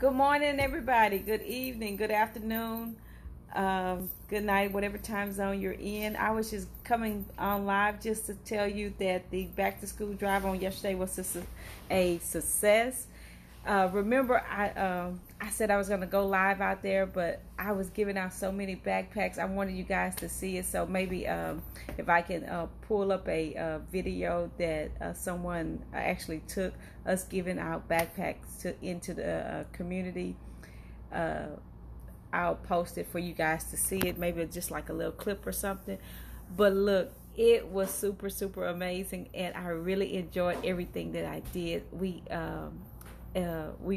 Good morning, everybody. Good evening, good afternoon, good night, whatever time zone you're in. I was just coming on live just to tell you that the back to school drive on yesterday was a success. Remember, I said I was going to go live out there, but I was giving out so many backpacks. I wanted you guys to see it, so maybe if I can pull up a video that someone actually took us giving out backpacks into the community, I'll post it for you guys to see it, maybe just like a little clip or something. But look, it was super amazing, and I really enjoyed everything that I did. We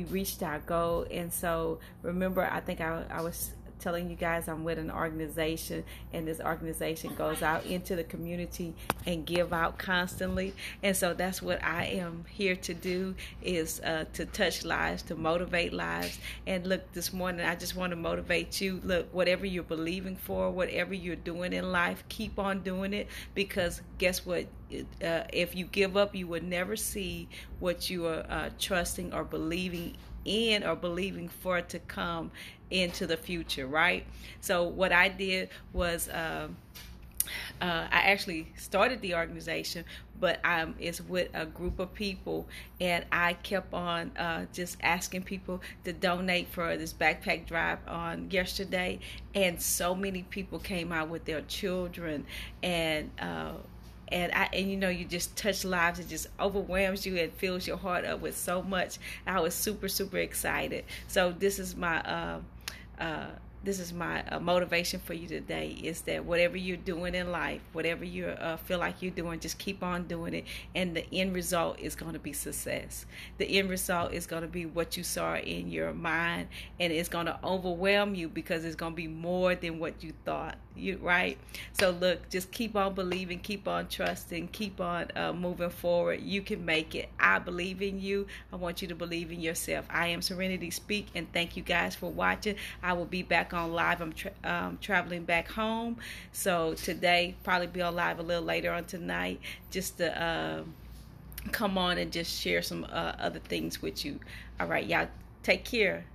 reached our goal. And so remember, I think I was telling you guys I'm with an organization, and this organization goes out into the community and give out constantly. And so that's what I am here to do, is to touch lives, to motivate lives. And look, this morning I just want to motivate you. Look, whatever you're believing for, whatever you're doing in life, keep on doing it, because guess what? If you give up, you will never see what you are trusting or believing in or believing for to come into the future, right? So what I did was I actually started the organization, but it's with a group of people, and I kept on just asking people to donate for this backpack drive on yesterday, and so many people came out with their children, and you know, you just touch lives. It just overwhelms you and fills your heart up with so much. I was super excited. So this is my motivation for you today, is that whatever you're doing in life, whatever you feel like you're doing, just keep on doing it, and the end result is going to be success. The end result is going to be what you saw in your mind, and it's going to overwhelm you because it's going to be more than what you thought, right? So look, just keep on believing, keep on trusting, keep on moving forward. You can make it. I believe in you. I want you to believe in yourself. I am Serenity Speak, and thank you guys for watching. I will be back on live. I'm traveling back home, so today probably be on live a little later on tonight, just to come on and just share some other things with you. All right, y'all, take care.